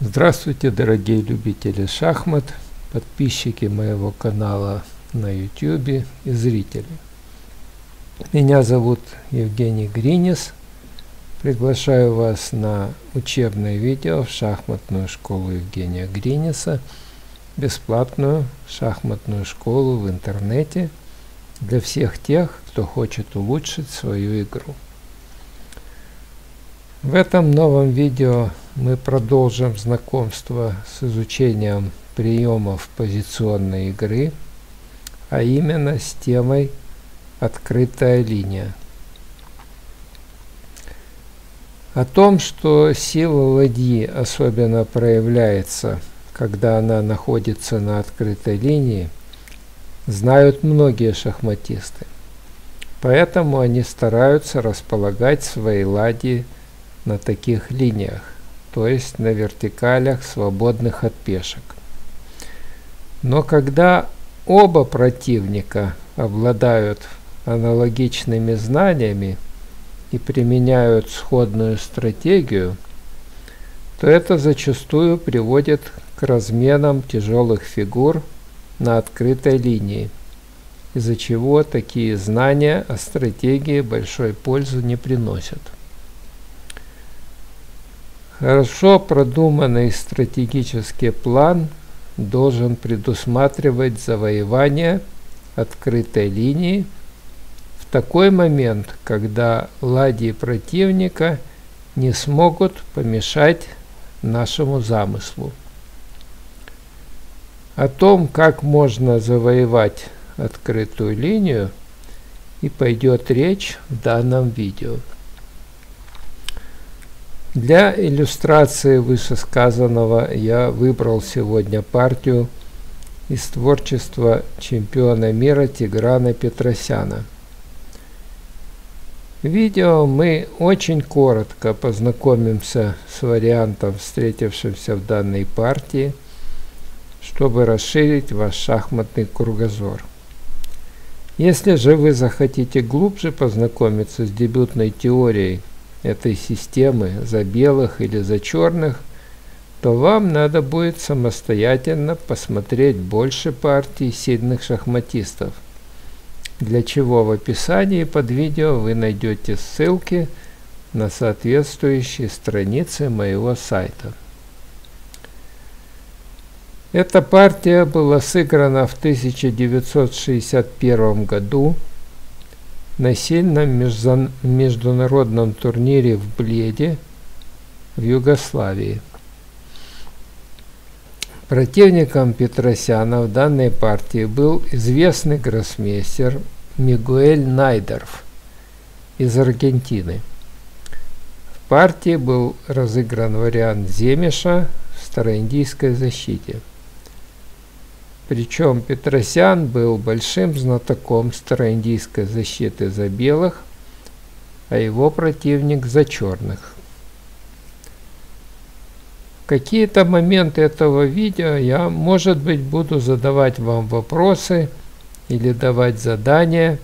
Здравствуйте, дорогие любители шахмат, подписчики моего канала на YouTube и зрители. Меня зовут Евгений Гринис. Приглашаю вас на учебное видео в шахматную школу Евгения Гриниса, бесплатную шахматную школу в интернете для всех тех, кто хочет улучшить свою игру. В этом новом видео мы продолжим знакомство с изучением приемов позиционной игры, а именно с темой «Открытая линия». О том, что сила ладьи особенно проявляется, когда она находится на открытой линии, знают многие шахматисты. Поэтому они стараются располагать свои ладьи на таких линиях, то есть на вертикалях, свободных от пешек. Но когда оба противника обладают аналогичными знаниями и применяют сходную стратегию, то это зачастую приводит к разменам тяжелых фигур на открытой линии, из-за чего такие знания о стратегии большой пользы не приносят. Хорошо продуманный стратегический план должен предусматривать завоевание открытой линии в такой момент, когда ладьи противника не смогут помешать нашему замыслу. О том, как можно завоевать открытую линию, и пойдет речь в данном видео. Для иллюстрации вышесказанного я выбрал сегодня партию из творчества чемпиона мира Тиграна Петросяна. В видео мы очень коротко познакомимся с вариантом, встретившимся в данной партии, чтобы расширить ваш шахматный кругозор. Если же вы захотите глубже познакомиться с дебютной теорией этой системы за белых или за черных, то вам надо будет самостоятельно посмотреть больше партий сильных шахматистов, для чего в описании под видео вы найдете ссылки на соответствующие страницы моего сайта. Эта партия была сыграна в 1961 году на сильном международном турнире в Бледе в Югославии. Противником Петросяна в данной партии был известный гроссмейстер Мигель Найдорф из Аргентины. В партии был разыгран вариант Земиша в староиндийской защите. Причем Петросян был большим знатоком староиндийской защиты за белых, а его противник за черных. В какие-то моменты этого видео я, может быть, буду задавать вам вопросы или давать задания,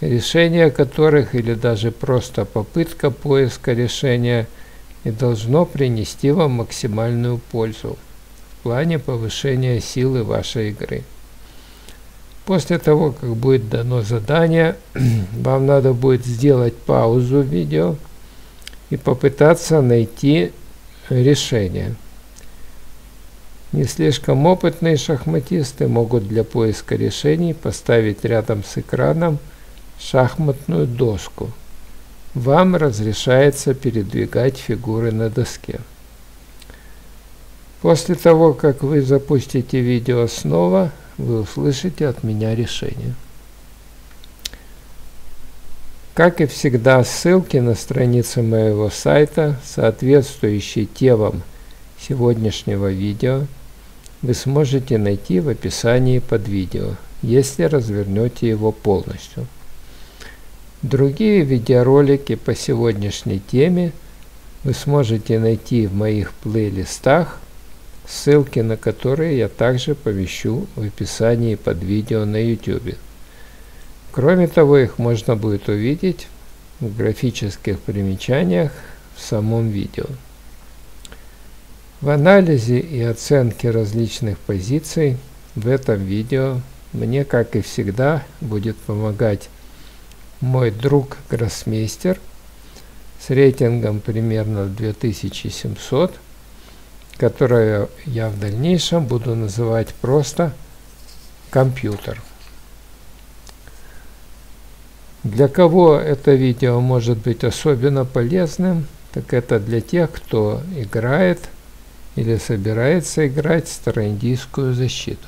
решение которых или даже просто попытка поиска решения и должно принести вам максимальную пользу в плане повышения силы вашей игры. После того, как будет дано задание, вам надо будет сделать паузу в видео и попытаться найти решение. Не слишком опытные шахматисты могут для поиска решений поставить рядом с экраном шахматную доску. Вам разрешается передвигать фигуры на доске. После того, как вы запустите видео снова, вы услышите от меня решение. Как и всегда, ссылки на страницы моего сайта, соответствующие темам сегодняшнего видео, вы сможете найти в описании под видео, если развернете его полностью. Другие видеоролики по сегодняшней теме вы сможете найти в моих плейлистах, ссылки на которые я также помещу в описании под видео на YouTube. Кроме того, их можно будет увидеть в графических примечаниях в самом видео. В анализе и оценке различных позиций в этом видео мне, как и всегда, будет помогать мой друг гроссмейстер с рейтингом примерно 2700, которую я в дальнейшем буду называть просто компьютер. Для кого это видео может быть особенно полезным, так это для тех, кто играет или собирается играть в староиндийскую защиту.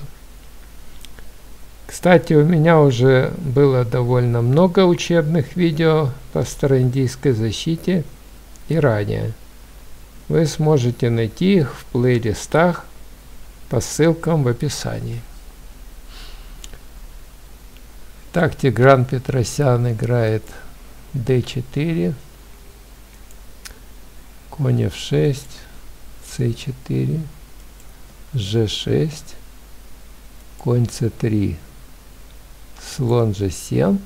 Кстати, у меня уже было довольно много учебных видео по староиндийской защите и ранее. Вы сможете найти их в плейлистах по ссылкам в описании. Так, Тигран Петросян играет d4, конь f6, c4, g6, конь c3, слон g7.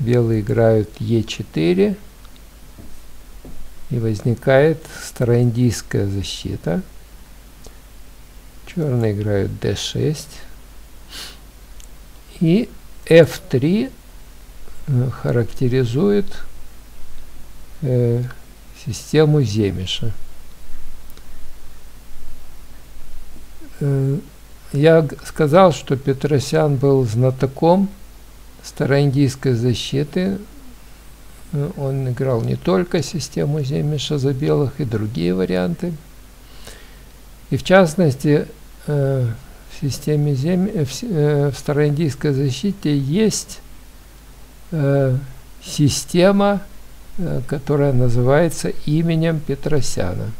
Белые играют e4. И возникает староиндийская защита. Черные играют d6. И f3 характеризует систему Земиша. Я сказал, что Петросян был знатоком староиндийской защиты. Он играл не только систему Земиша за белых и другие варианты. И в частности, в системе в староиндийской защите есть система, которая называется именем Петросяна.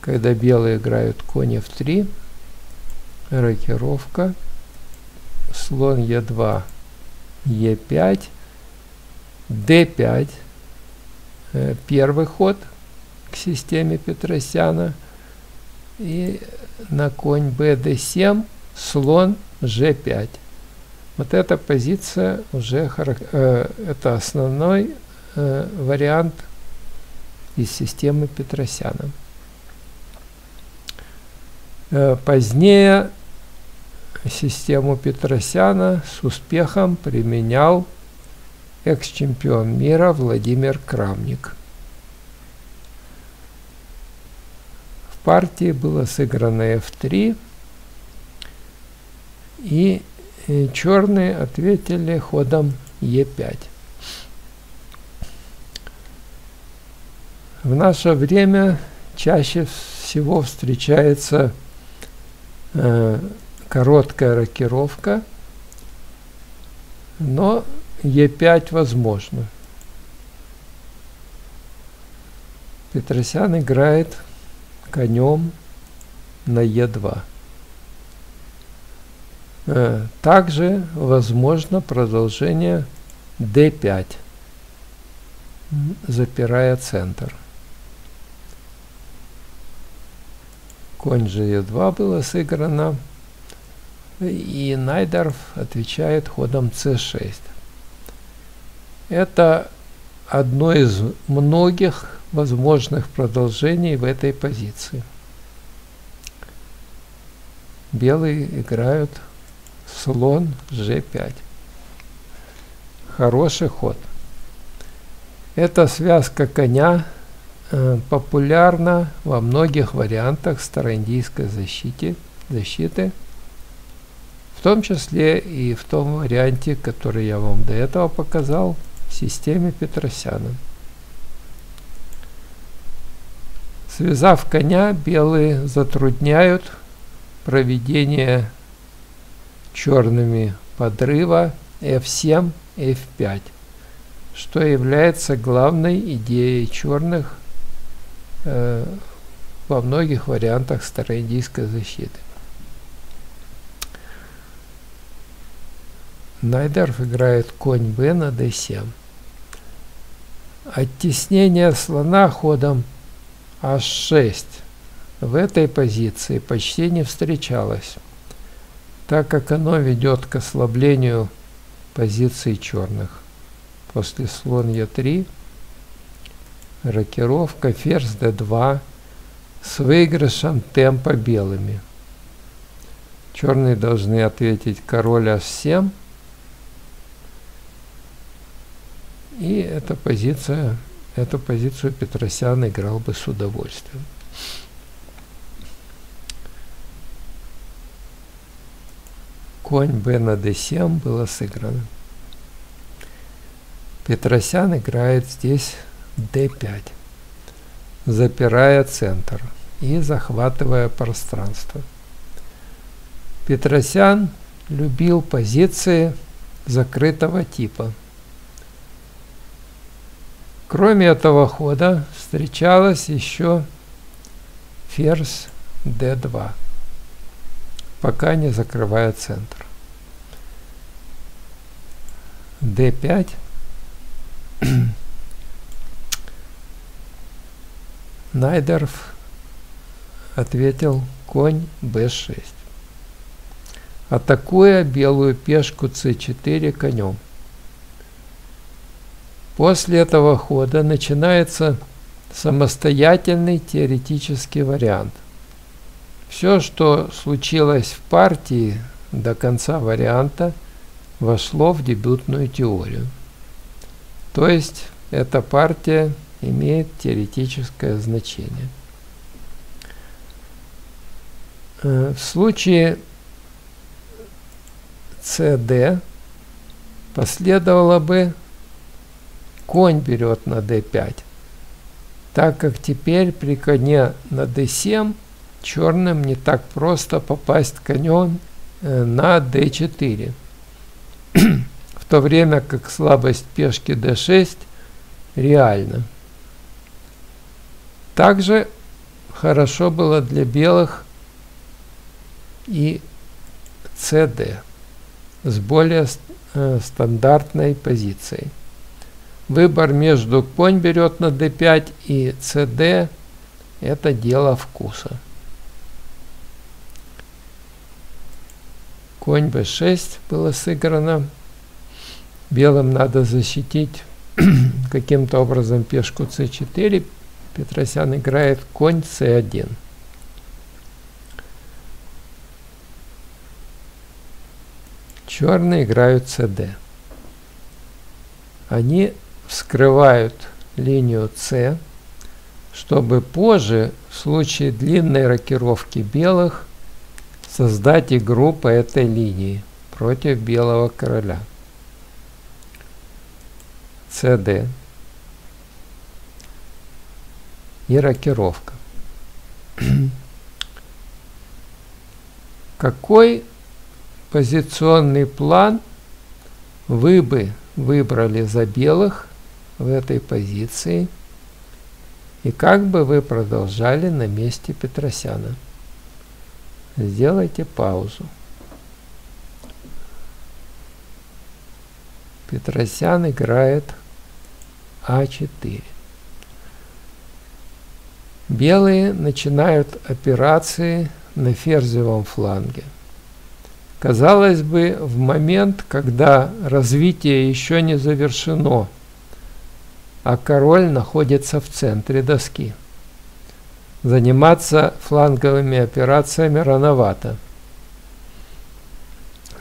Когда белые играют конь f3, рокировка, слон e2, e5, d5, первый ход к системе Петросяна, и на конь bd7, слон g5. Вот эта позиция уже это основной вариант из системы Петросяна. Позднее систему Петросяна с успехом применял экс-чемпион мира Владимир Крамник. В партии было сыграно f3, и черные ответили ходом e5. В наше время чаще всего встречается короткая рокировка, но e5 возможно. Петросян играет конем на e2. Также возможно продолжение d5, запирая центр. Конь g2 было сыграно. И Найдорф отвечает ходом c6. Это одно из многих возможных продолжений в этой позиции. Белые играют слон g5. Хороший ход. Эта связка коня популярна во многих вариантах староиндийской защиты. В том числе и в том варианте, который я вам до этого показал, в системе Петросяна. Связав коня, белые затрудняют проведение черными подрыва f7, f5, что является главной идеей черных во многих вариантах староиндийской защиты. Найдорф играет конь b на d7. Оттеснение слона ходом h6 в этой позиции почти не встречалось, так как оно ведет к ослаблению позиции черных. После слон e3 рокировка, ферзь d2 с выигрышем темпа белыми. Черные должны ответить король h7. И эту позицию Петросян играл бы с удовольствием. Конь b на d7 было сыграно. Петросян играет здесь d5, запирая центр и захватывая пространство. Петросян любил позиции закрытого типа. Кроме этого хода встречалась еще ферзь d2, пока не закрывая центр. d5. Найдорф ответил конь b6, атакуя белую пешку c4 конем. После этого хода начинается самостоятельный теоретический вариант. Все, что случилось в партии до конца варианта, вошло в дебютную теорию. То есть эта партия имеет теоретическое значение. В случае cd последовало бы конь берет на d5, так как теперь при коне на d7 черным не так просто попасть конем на d4, в то время как слабость пешки d6 реальна. Также хорошо было для белых и cd с более стандартной позицией. Выбор между конь берет на d5 и cd – это дело вкуса. Конь b6 было сыграно. Белым надо защитить каким-то образом пешку c4. Петросян играет конь c1. Черные играют cd. Они вскрывают линию c, чтобы позже, в случае длинной рокировки белых, создать игру по этой линии против белого короля. cd. И рокировка. Какой позиционный план вы бы выбрали за белых в этой позиции, и как бы вы продолжали на месте Петросяна? Сделайте паузу. Петросян играет А4. Белые начинают операции на ферзевом фланге. Казалось бы, в момент, когда развитие еще не завершено, а король находится в центре доски, заниматься фланговыми операциями рановато.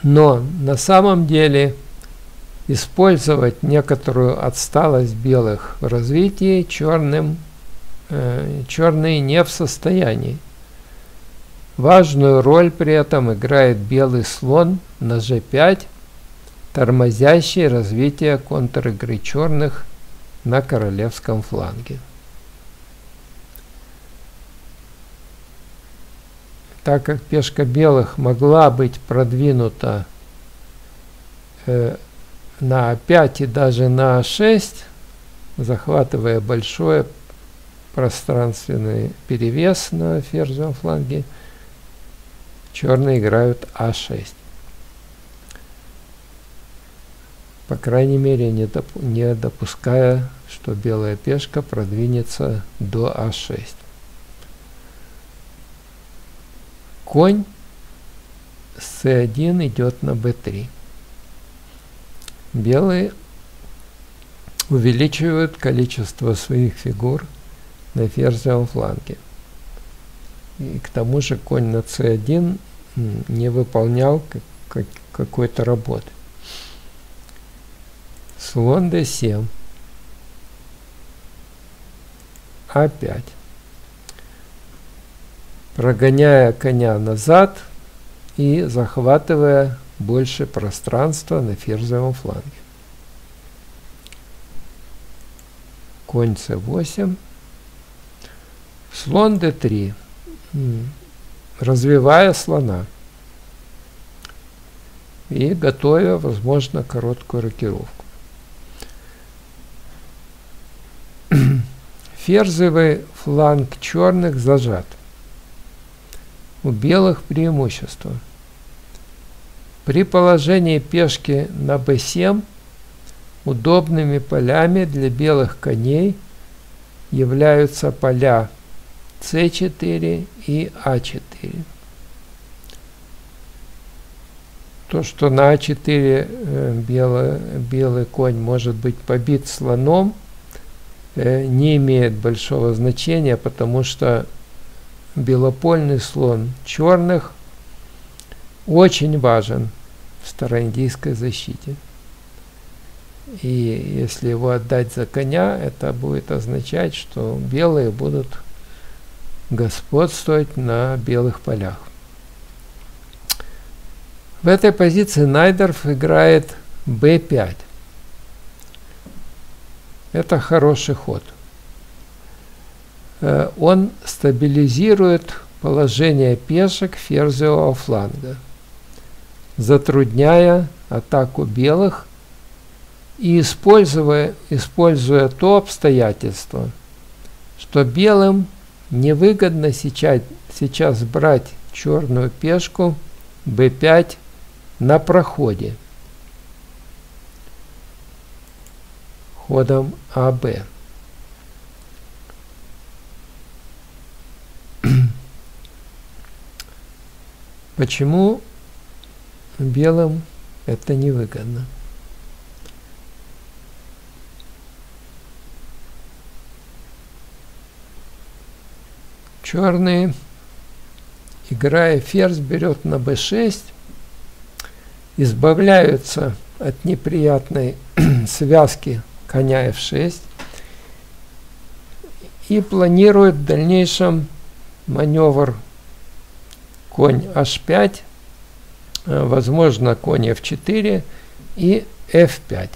Но на самом деле использовать некоторую отсталость белых в развитии черные не в состоянии. Важную роль при этом играет белый слон на g5, тормозящий развитие контр-игры черных на королевском фланге. Так как пешка белых могла быть продвинута на a5 и даже на a6, захватывая большое пространственный перевес на ферзевом фланге, черные играют А6. По крайней мере, не допуская, что белая пешка продвинется до А6. Конь с С1 идет на Б3. Белые увеличивают количество своих фигур на ферзевом фланге. И к тому же конь на c1 не выполнял какой-то работы. Слон d7. А5. Прогоняя коня назад и захватывая больше пространства на ферзевом фланге. Конь c8. Слон d3. Развивая слона и готовя, возможно, короткую рокировку. Ферзевый фланг черных зажат. У белых преимущество. При положении пешки на b7 удобными полями для белых коней являются поля c4 и а4. То, что на а4 белый конь может быть побит слоном, не имеет большого значения, потому что белопольный слон черных очень важен в староиндийской защите. И если его отдать за коня, это будет означать, что белые будут господствовать на белых полях. В этой позиции Найдорф играет b5. Это хороший ход. Он стабилизирует положение пешек ферзевого фланга, затрудняя атаку белых и используя то обстоятельство, что белым невыгодно сейчас брать черную пешку b5 на проходе ходом АБ. Почему белым это невыгодно? Черные, играя ферзь, берет на b6, избавляются от неприятной связки коня f6 и планируют в дальнейшем маневр конь h5, возможно, конь f4 и f5.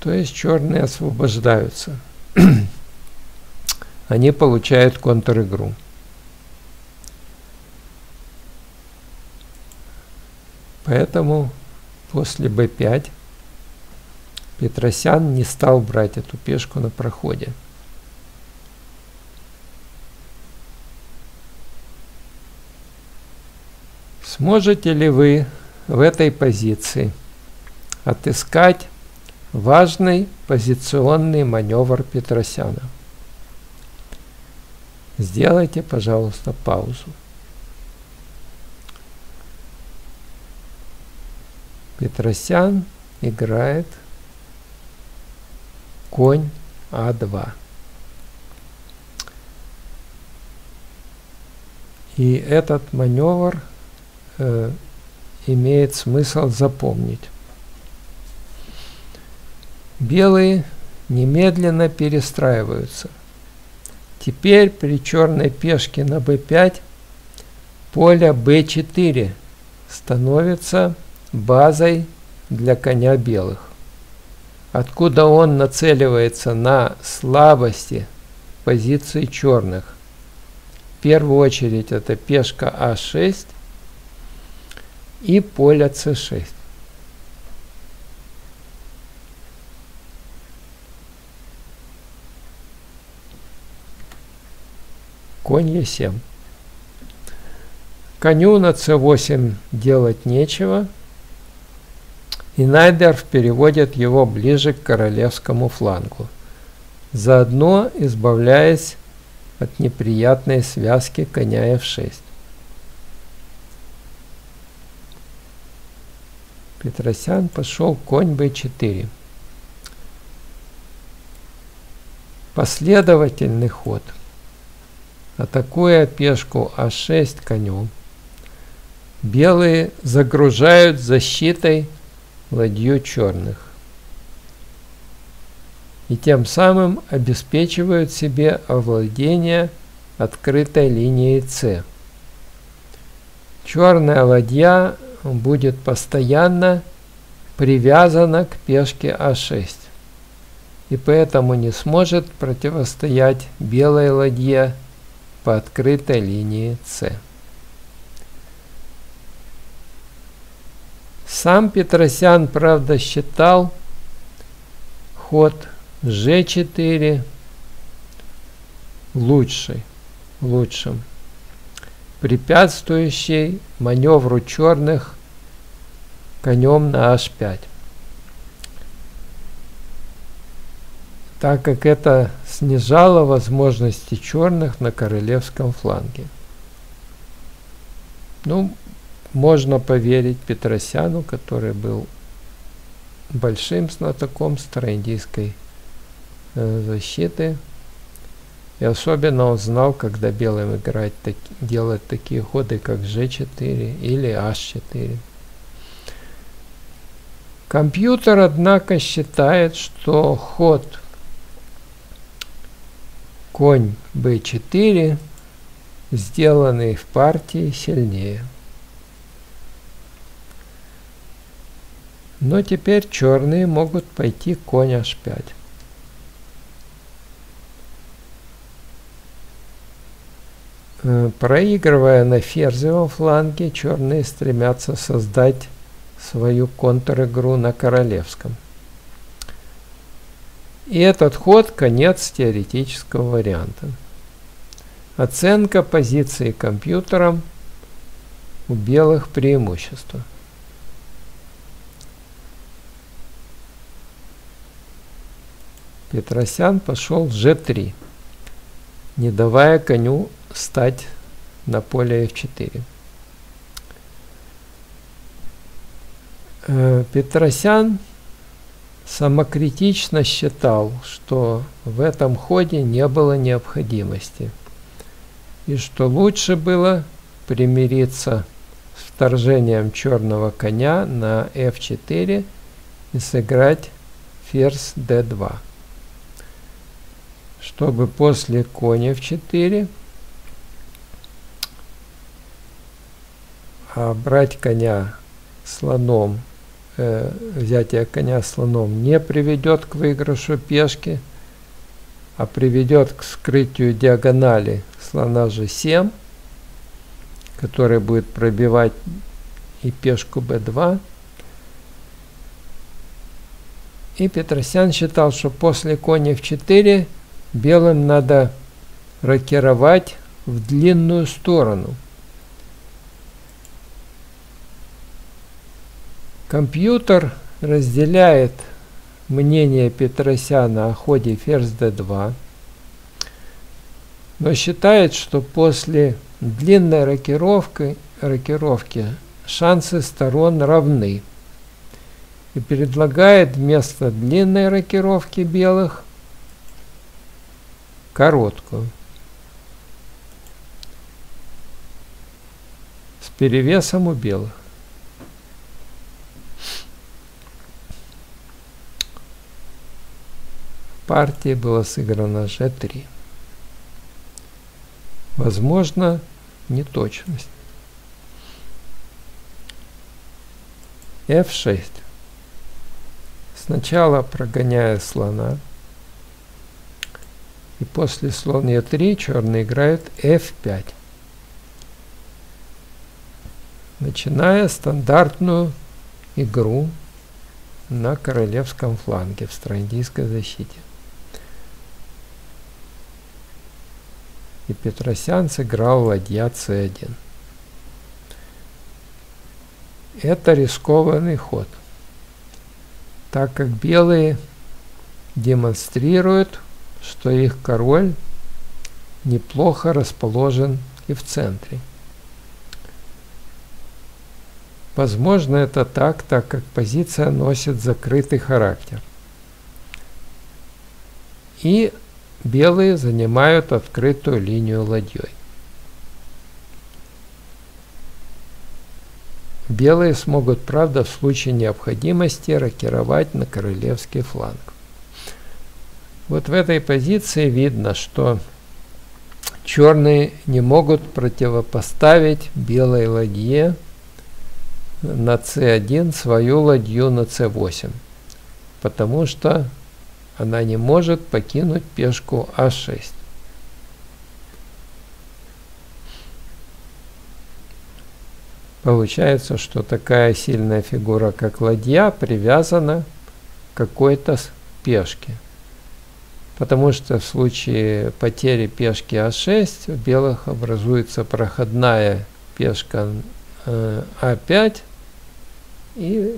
То есть черные освобождаются. Они получают контр-игру. Поэтому после b5 Петросян не стал брать эту пешку на проходе. Сможете ли вы в этой позиции отыскать важный позиционный маневр Петросяна? Сделайте, пожалуйста, паузу. Петросян играет конь А2. И этот маневр имеет смысл запомнить. Белые немедленно перестраиваются. Теперь при черной пешке на b5 поле b4 становится базой для коня белых, откуда он нацеливается на слабости позиции черных. В первую очередь это пешка а6 и поле c6. Конь Е7. Коню на c8 делать нечего, и Найдорф переводит его ближе к королевскому флангу, заодно избавляясь от неприятной связки коня f6. Петросян пошел конь b4. Последовательный ход. Атакуя пешку А6 конем, белые загружают защитой ладью черных и тем самым обеспечивают себе овладение открытой линией С. Черная ладья будет постоянно привязана к пешке А6 и поэтому не сможет противостоять белой ладье по открытой линии С. Сам Петросян, правда, считал ход G4 лучшим, препятствующий маневру черных конем на H5. Так как это снижало возможности черных на королевском фланге. Ну, можно поверить Петросяну, который был большим знатоком староиндийской защиты. И особенно он знал, когда белым играть, делать такие ходы, как G4 или H4. Компьютер, однако, считает, что ход конь B4, сделанный в партии, сильнее. Но теперь черные могут пойти конь H5. Проигрывая на ферзевом фланге, черные стремятся создать свою контр-игру на королевском. И этот ход – конец теоретического варианта. Оценка позиции компьютером у белых преимущества. Петросян пошел G3, не давая коню стать на поле F4. Петросян самокритично считал, что в этом ходе не было необходимости и что лучше было примириться с вторжением черного коня на F4 и сыграть ферзь D2, чтобы после коня F4, а брать коня слоном, взятие коня слоном не приведет к выигрышу пешки, а приведет к скрытию диагонали слона G7, который будет пробивать и пешку B2. И Петросян считал, что после коня F4 белым надо рокировать в длинную сторону. Компьютер разделяет мнение Петросяна о ходе ферзь d2, но считает, что после длинной рокировки шансы сторон равны, и предлагает вместо длинной рокировки белых короткую, с перевесом у белых. Партии было сыграно G3. Возможно, неточность. F6. Сначала прогоняя слона. И после слона E3 черные играют F5. Начиная стандартную игру на королевском фланге в староиндийской защите. И Петросян сыграл ладья c1. Это рискованный ход, так как белые демонстрируют, что их король неплохо расположен и в центре. Возможно, это так как позиция носит закрытый характер. И Белые занимают открытую линию ладьей. Белые смогут, правда, в случае необходимости рокировать на королевский фланг. Вот в этой позиции видно, что черные не могут противопоставить белой ладье на c1 свою ладью на c8, потому что она не может покинуть пешку а6. Получается, что такая сильная фигура, как ладья, привязана к какой-то пешке. Потому что в случае потери пешки А6 у белых образуется проходная пешка А5, и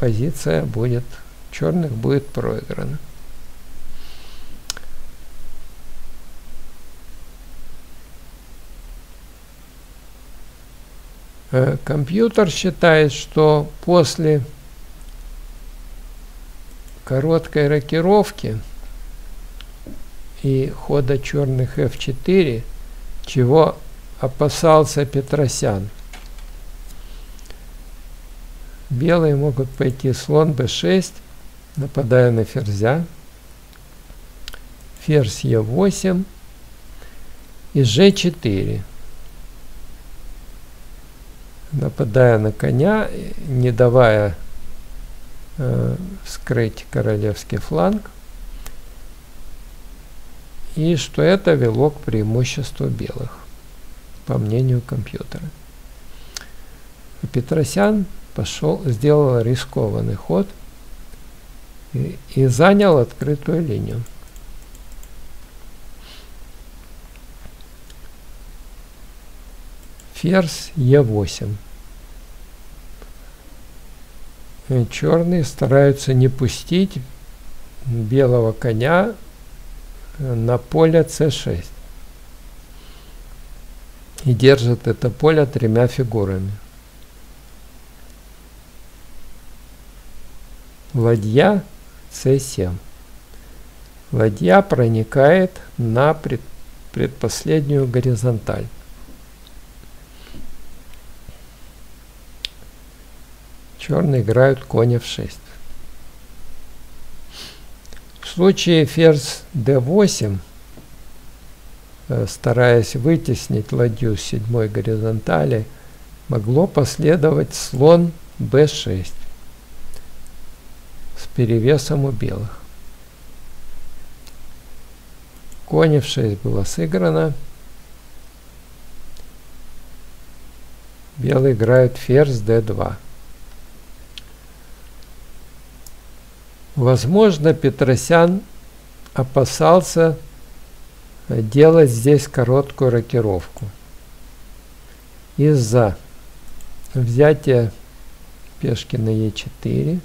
позиция будет черных будет проиграна. Компьютер считает, что после короткой рокировки и хода черных f4, чего опасался Петросян, белые могут пойти слон b6, нападая на ферзя, ферзь e8 и g4, нападая на коня, не давая вскрыть королевский фланг, и что это вело к преимуществу белых, по мнению компьютера. Петросян сделал рискованный ход и занял открытую линию. Ферзь Е8. Черные стараются не пустить белого коня на поле c6 и держат это поле тремя фигурами. Ладья c7. Ладья проникает на предпоследнюю горизонталь. Черные играют конь f6. В случае ферзь d8, стараясь вытеснить ладью с седьмой горизонтали, могло последовать слон b6 с перевесом у белых. Конь f6 было сыграно. Белые играют ферзь d2. Возможно, Петросян опасался делать здесь короткую рокировку из-за взятия пешки на Е4,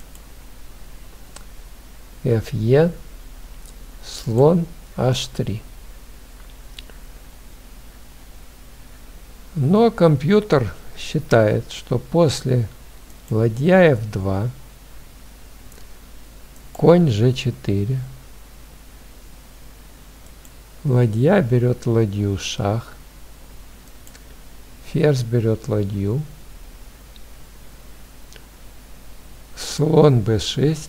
Фе, слон H3. Но компьютер считает, что после ладья F2, конь g4, ладья берет ладью шах, ферзь берет ладью, слон b6,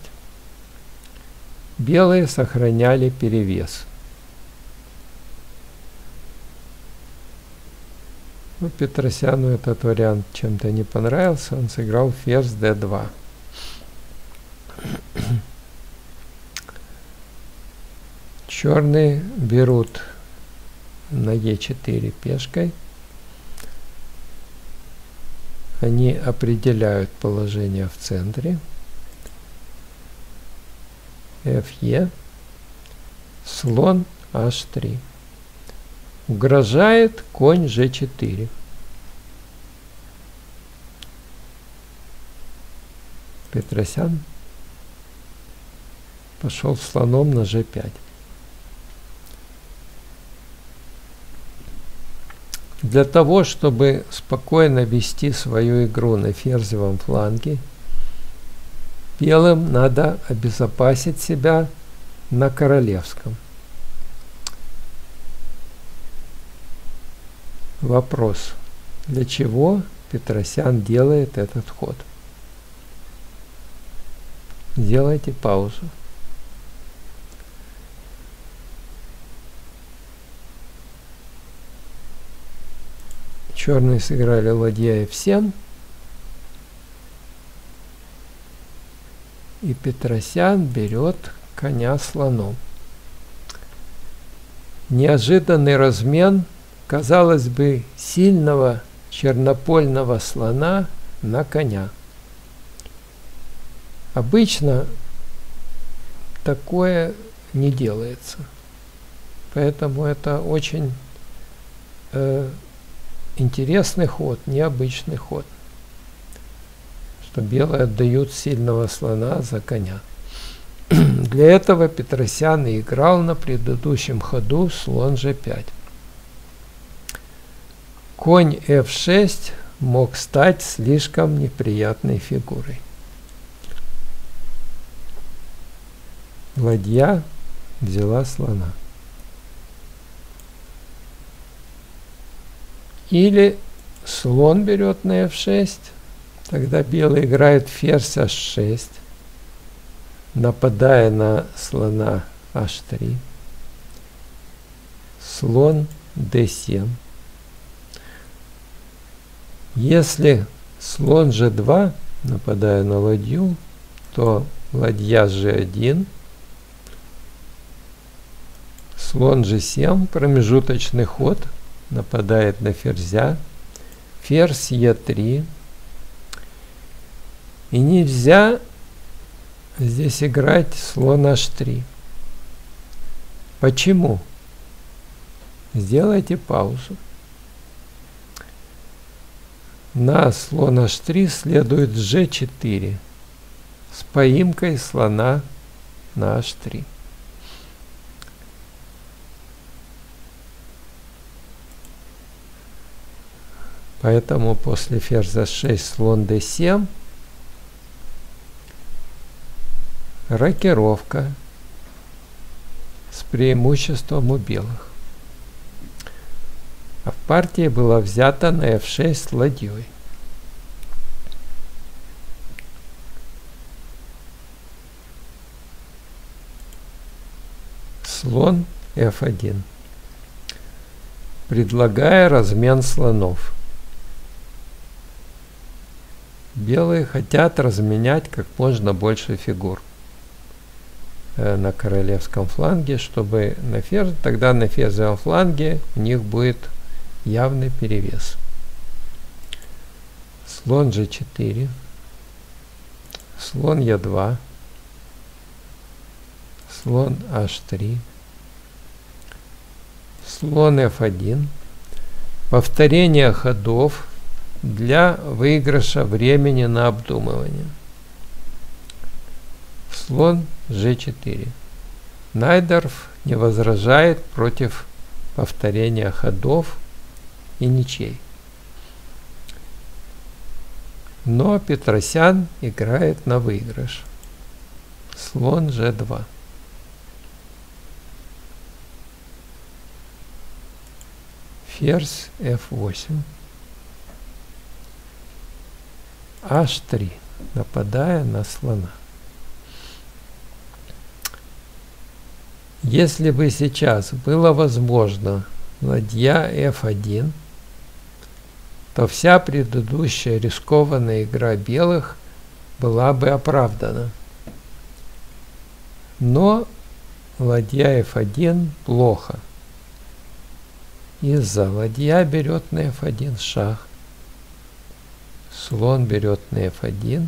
белые сохраняли перевес. Ну, Петросяну этот вариант чем-то не понравился, он сыграл ферзь d2. Черные берут на Е4 пешкой. Они определяют положение в центре. Фе, слон H3. Угрожает конь G4. Петросян пошел слоном на G5. Для того, чтобы спокойно вести свою игру на ферзевом фланге, белым надо обезопасить себя на королевском. Вопрос: для чего Петросян делает этот ход? Делайте паузу. Черные сыграли ладья f7. И Петросян берет коня слоном. Неожиданный размен, казалось бы, сильного чернопольного слона на коня. Обычно такое не делается. Поэтому это очень интересный ход, необычный ход. Что белые отдают сильного слона за коня. Для этого Петросян и играл на предыдущем ходу слон g5. Конь f6 мог стать слишком неприятной фигурой. Ладья взяла слона. Или слон берет на f6, тогда белый играет ферзь h6, нападая на слона h3, слон d7. Если слон g2, нападая на ладью, то ладья g1, слон g7, промежуточный ход, нападает на ферзя, ферзь e3. И нельзя здесь играть слон h3. Почему? Сделайте паузу. На слон h3 следует g4 с поимкой слона на h3. Поэтому после ферзя 6 слон d7 рокировка с преимуществом у белых. А в партии была взята на f6 с ладьей. Слон f1, предлагая размен слонов. Белые хотят разменять как можно больше фигур на королевском фланге, чтобы на ферзь, тогда на ферзевом фланге у них будет явный перевес. Слон g4, слон e2, слон h3, слон f1. Повторение ходов для выигрыша времени на обдумывание. Слон g4. Найдорф не возражает против повторения ходов и ничей. Но Петросян играет на выигрыш. Слон g2. Ферзь f8. h3, нападая на слона. Если бы сейчас было возможно ладья f1, то вся предыдущая рискованная игра белых была бы оправдана. Но ладья f1 плохо. Из-за ладья берет на f1 шах. Слон берет на f1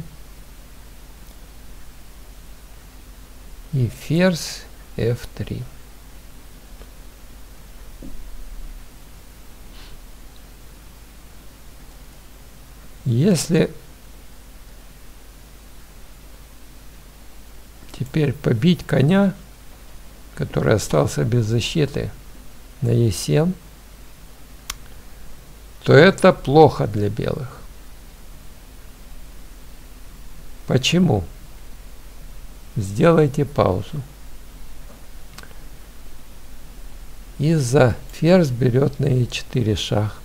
и ферзь f3. Если теперь побить коня, который остался без защиты, на e7, то это плохо для белых. Почему? Сделайте паузу. Из-за ферзь берет на e4 шах.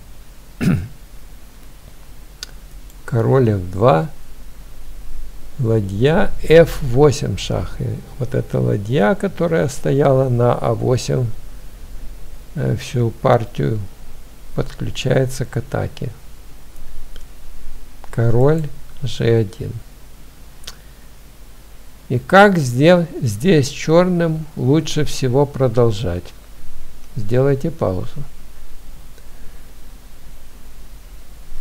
Король f2, ладья f8 шах. И вот эта ладья, которая стояла на a8 всю партию, подключается к атаке. Король g1. И как здесь черным лучше всего продолжать? Сделайте паузу.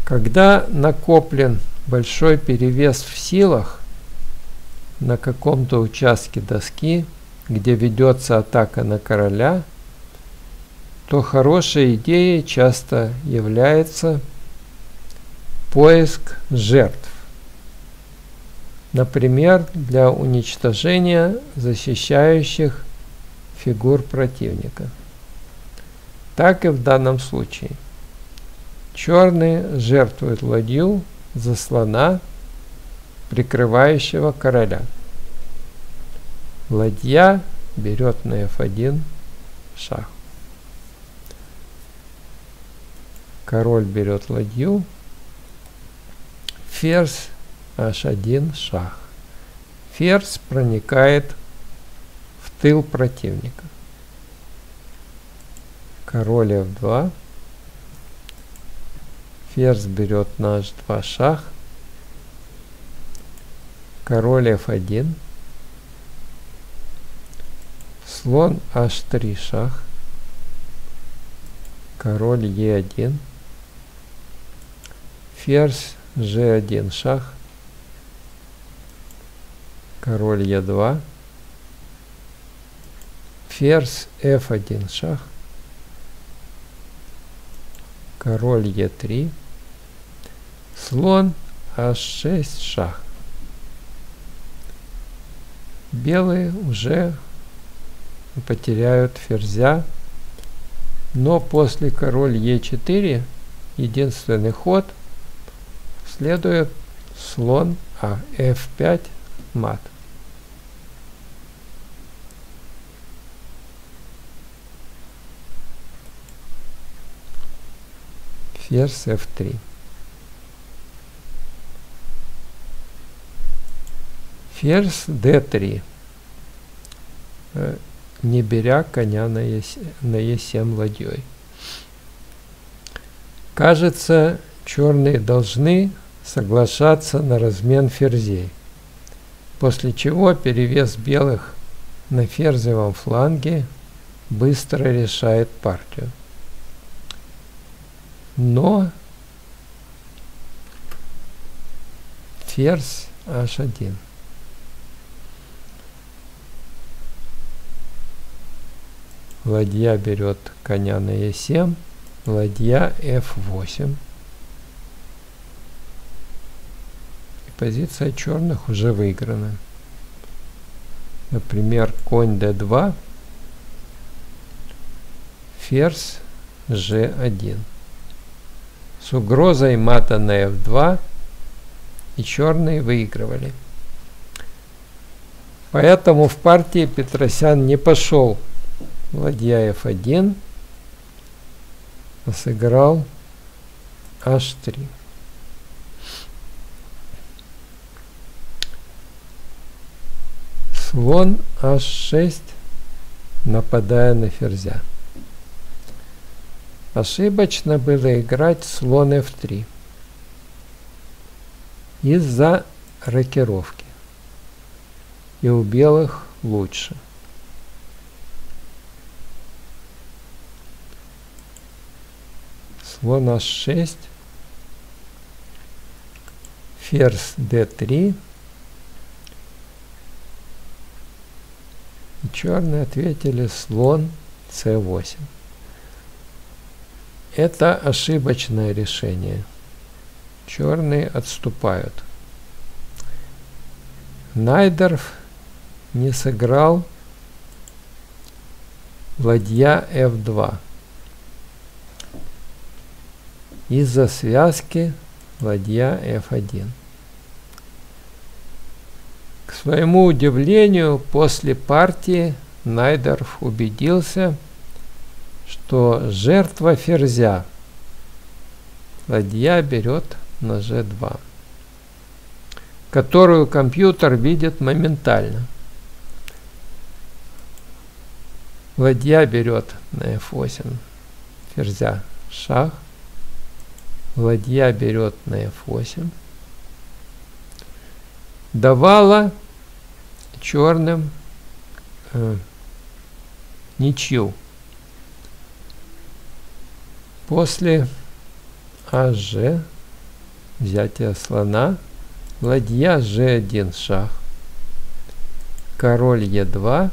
Когда накоплен большой перевес в силах на каком-то участке доски, где ведется атака на короля, то хорошей идеей часто является поиск жертв. Например, для уничтожения защищающих фигур противника. Так и в данном случае. Черные жертвуют ладью за слона, прикрывающего короля. Ладья берет на f1 шах. Король берет ладью. Ферзь h1 шах. Ферзь проникает в тыл противника. Король f2. Ферзь берет на h2 шах. Король f1. Слон h3 шах. Король e1. Ферзь g1 шах. Король e2. Ферзь f1 шах. Король e3. Слон h6 шах. Белые уже потеряют ферзя, но после король e4 единственный ход следует слон f5 мат. Ферзь f3. Ферзь d3, не беря коня на e7 ладьей. Кажется, черные должны соглашаться на размен ферзей, после чего перевес белых на ферзевом фланге быстро решает партию. Но ферзь h1. Ладья берет коня на e7, ладья f8. И позиция черных уже выиграна. Например, конь d2, ферзь g1. С угрозой мата на f2 и черные выигрывали. Поэтому в партии Петросян не пошел ладья f1, а сыграл h3. Слон h6, нападая на ферзя. Ошибочно было играть слон f3 из-за рокировки. И у белых лучше. Слон h6, ферзь d3, и черные ответили слон c8. Это ошибочное решение. Черные отступают. Найдорф не сыграл ладья f2 из-за связки ладья f1. К своему удивлению, после партии Найдорф убедился, что жертва ферзя Ладья берет на g2, которую компьютер видит моментально. Ладья берет на f8 ферзя шах. Ладья берет на f8. Давала черным ничью. После АЖ взятия слона, ладья G1 шах, король Е2.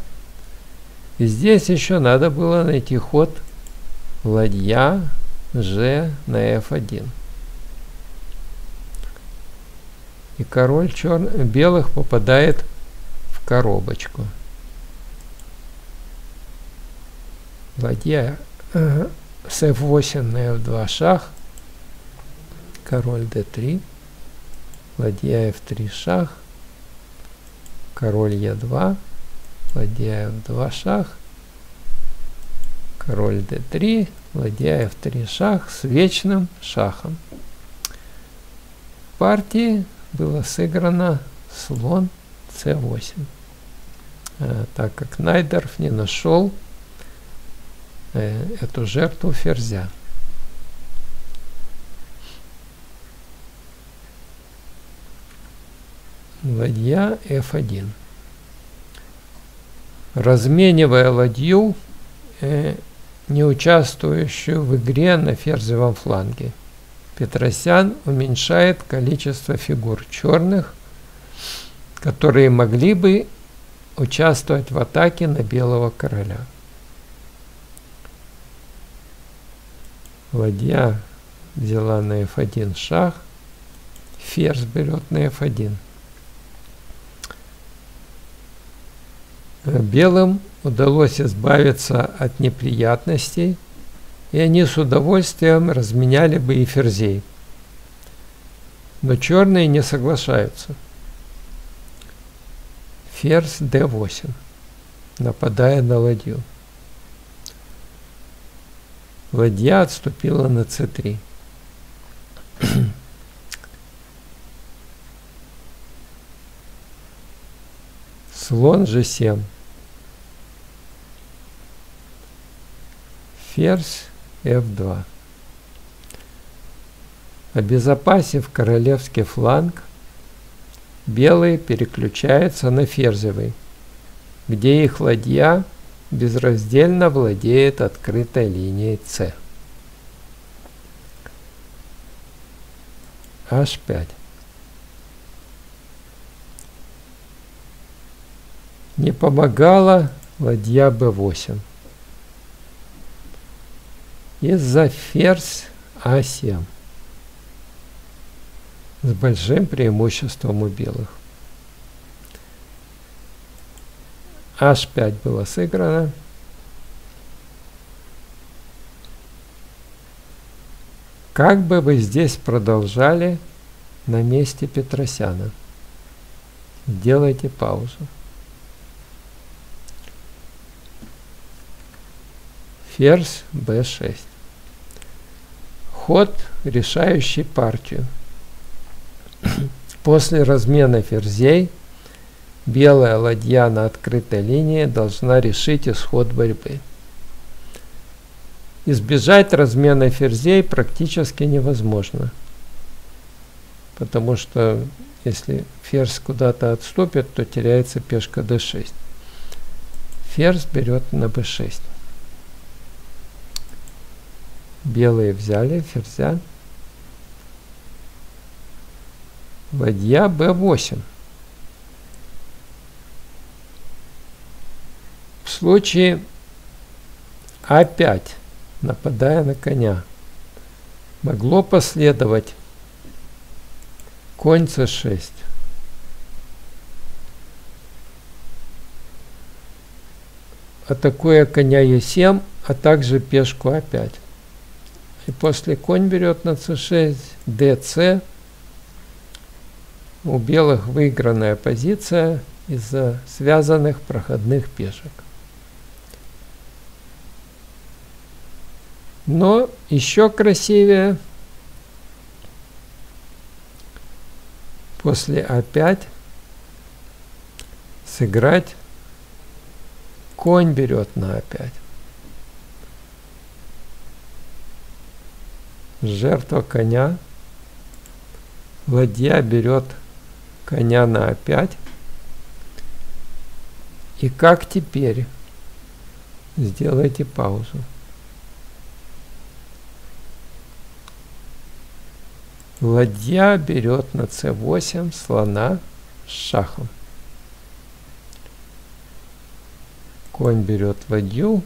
И здесь еще надо было найти ход ладья G на F1. И король белых попадает в коробочку. Ладья с F8 на F2 шах, король D3, ладья F3 шах, король E2, ладья F2 шах, король D3, ладья F3 шах с вечным шахом. В партии было сыграно слон C8, так как Найдорф не нашел эту жертву ферзя. Ладья f1. Разменивая ладью, не участвующую в игре на ферзевом фланге, Петросян уменьшает количество фигур черных, которые могли бы участвовать в атаке на белого короля. Ладья взяла на f1 шах, ферзь берет на f1. Белым удалось избавиться от неприятностей, и они с удовольствием разменяли бы и ферзей. Но черные не соглашаются. Ферзь d8, нападая на ладью. Ладья отступила на c3. Слон g7. Ферзь f2. Обезопасив королевский фланг, белые переключаются на ферзевый, где их ладья безраздельно владеет открытой линией С. H5. Не помогала ладья B8. Из-за ферзь А7. С большим преимуществом у белых. H5 было сыграно. Как бы вы здесь продолжали на месте Петросяна? Делайте паузу. Ферзь B6. Ход, решающий партию. После размена ферзей белая ладья на открытой линии должна решить исход борьбы. Избежать размена ферзей практически невозможно, потому что если ферзь куда-то отступит, то теряется пешка d6. Ферзь берет на b6. Белые взяли ферзя. Ладья b8. В случае А5, нападая на коня, могло последовать конь c6. Атакуя коня e7, а также пешку А5. И после конь берет на c6, dc. У белых выигранная позиция из-за связанных проходных пешек. Но еще красивее после опять сыграть. Конь берет на опять. Жертва коня. Ладья берет коня на опять. И как теперь? Сделайте паузу. Ладья берет на c8 слона с шахом. Конь берет ладью.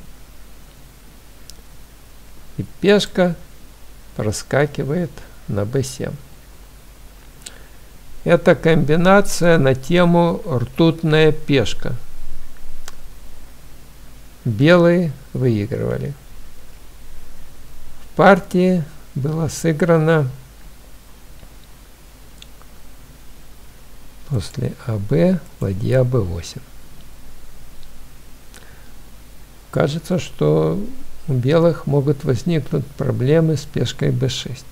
И пешка проскакивает на b7. Это комбинация на тему «Ртутная пешка». Белые выигрывали. В партии было сыграно после АБ ладья b8. Кажется, что у белых могут возникнуть проблемы с пешкой b6.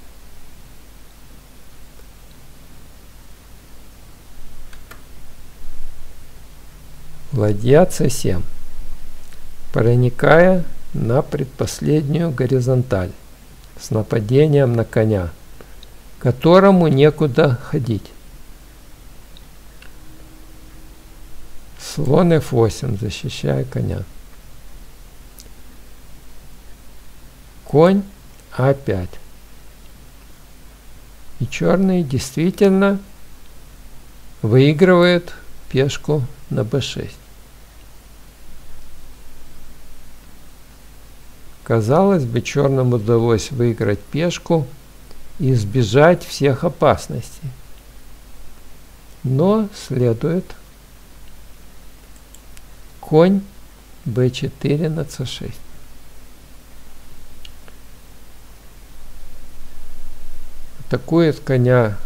Ладья c7, проникая на предпоследнюю горизонталь с нападением на коня, которому некуда ходить. Слон f8, защищая коня. Конь a5. И черные действительно выигрывают пешку на b6. Казалось бы, черным удалось выиграть пешку и избежать всех опасностей. Но следует конь b4 на c6. Атакует коня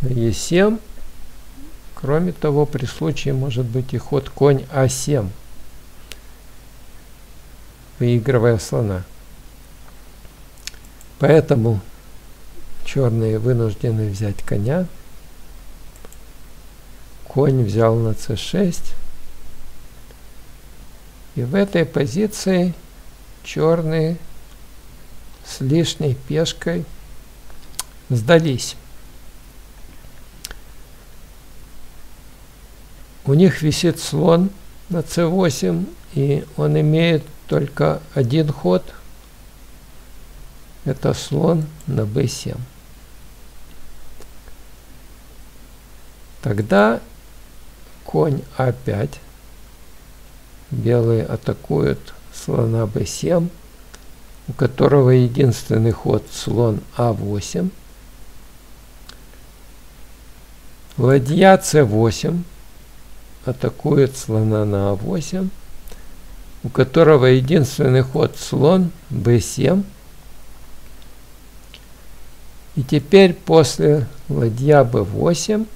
на e7. Кроме того, при случае может быть и ход конь a7, выигрывая слона. Поэтому черные вынуждены взять коня. Конь взял на c6. И в этой позиции черные с лишней пешкой сдались. У них висит слон на c8, и он имеет только один ход. Это слон на b7. Тогда конь a5. Белые атакуют слона b7, у которого единственный ход слон a8. Ладья c8 атакует слона на a8, у которого единственный ход слон b7. И теперь после ладья b8,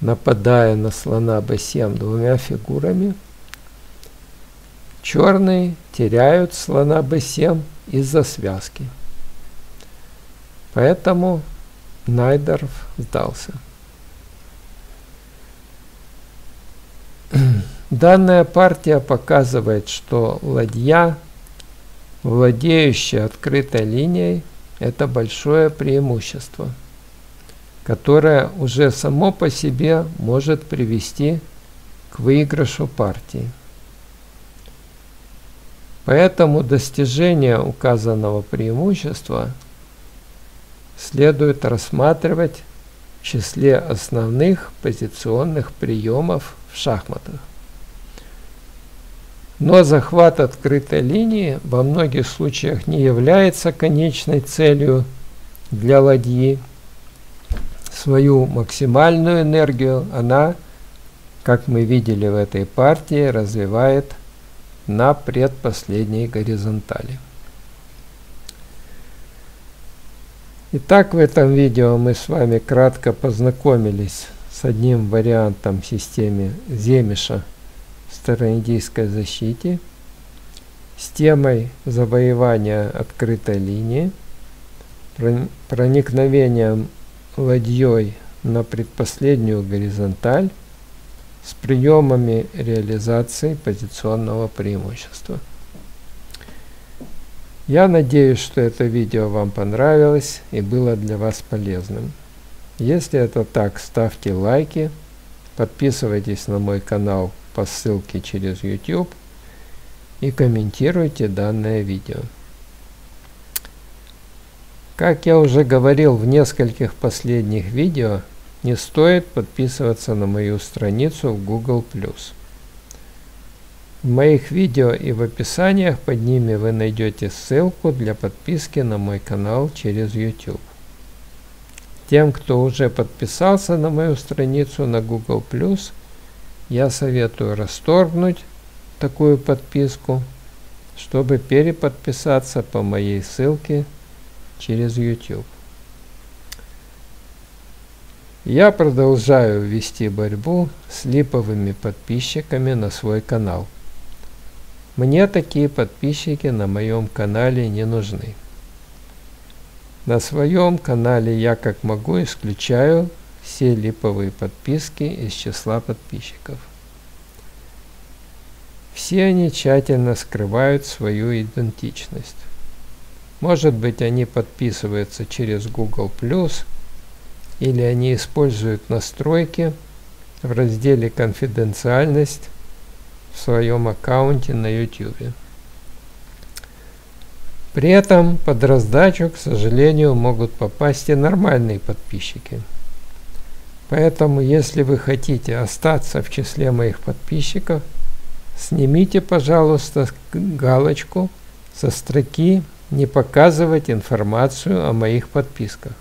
нападая на слона b7 двумя фигурами, черные теряют слона b7 из-за связки. Поэтому Найдорф сдался. Данная партия показывает, что ладья, владеющая открытой линией, это большое преимущество, которое уже само по себе может привести к выигрышу партии. Поэтому достижение указанного преимущества следует рассматривать в числе основных позиционных приемов в шахматах. Но захват открытой линии во многих случаях не является конечной целью для ладьи. Свою максимальную энергию она, как мы видели в этой партии, развивает на предпоследней горизонтали. Итак, в этом видео мы с вами кратко познакомились с одним вариантом системы Земиша в староиндийской защите, с темой завоевания открытой линии, проникновением ладьей на предпоследнюю горизонталь с приемами реализации позиционного преимущества. Я надеюсь, что это видео вам понравилось и было для вас полезным. Если это так, ставьте лайки, подписывайтесь на мой канал по ссылке через YouTube и комментируйте данное видео. Как я уже говорил в нескольких последних видео, не стоит подписываться на мою страницу в Google+. В моих видео и в описаниях под ними вы найдете ссылку для подписки на мой канал через YouTube. Тем, кто уже подписался на мою страницу на Google+, я советую расторгнуть такую подписку, чтобы переподписаться по моей ссылке через YouTube. Я продолжаю вести борьбу с липовыми подписчиками на свой канал. Мне такие подписчики на моем канале не нужны. На своем канале я как могу исключаю все липовые подписки из числа подписчиков. Все они тщательно скрывают свою идентичность. Может быть, они подписываются через Google+, или они используют настройки в разделе «Конфиденциальность» в своем аккаунте на YouTube. При этом под раздачу, к сожалению, могут попасть и нормальные подписчики. Поэтому, если вы хотите остаться в числе моих подписчиков, снимите, пожалуйста, галочку со строки «Не показывать информацию о моих подписках»,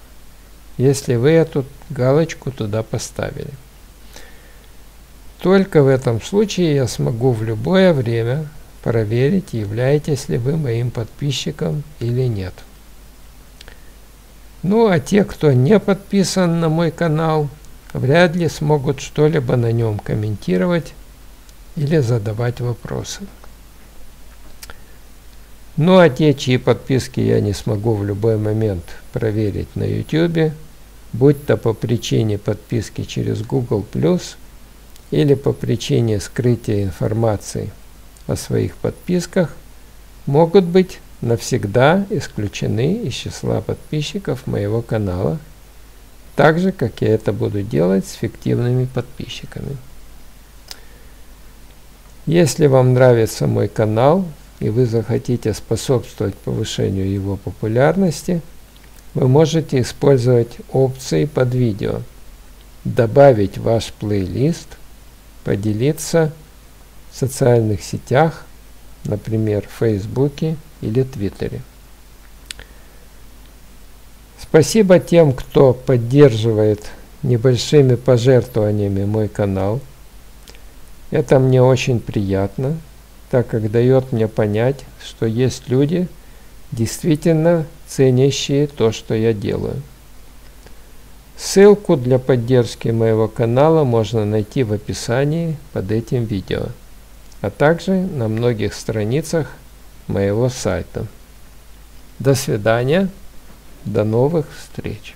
если вы эту галочку туда поставили. Только в этом случае я смогу в любое время проверить, являетесь ли вы моим подписчиком или нет. Ну а те, кто не подписан на мой канал, вряд ли смогут что-либо на нем комментировать или задавать вопросы. Ну а те, чьи подписки я не смогу в любой момент проверить на YouTube, будь то по причине подписки через Google+, или по причине скрытия информации о своих подписках, могут быть навсегда исключены из числа подписчиков моего канала, так же, как я это буду делать с фиктивными подписчиками. Если вам нравится мой канал и вы захотите способствовать повышению его популярности, вы можете использовать опции под видео, добавить ваш плейлист, поделиться в социальных сетях, например, в Фейсбуке или Твиттере. Спасибо тем, кто поддерживает небольшими пожертвованиями мой канал. Это мне очень приятно, так как дает мне понять, что есть люди, действительно ценящие то, что я делаю. Ссылку для поддержки моего канала можно найти в описании под этим видео, а также на многих страницах моего сайта. До свидания, до новых встреч!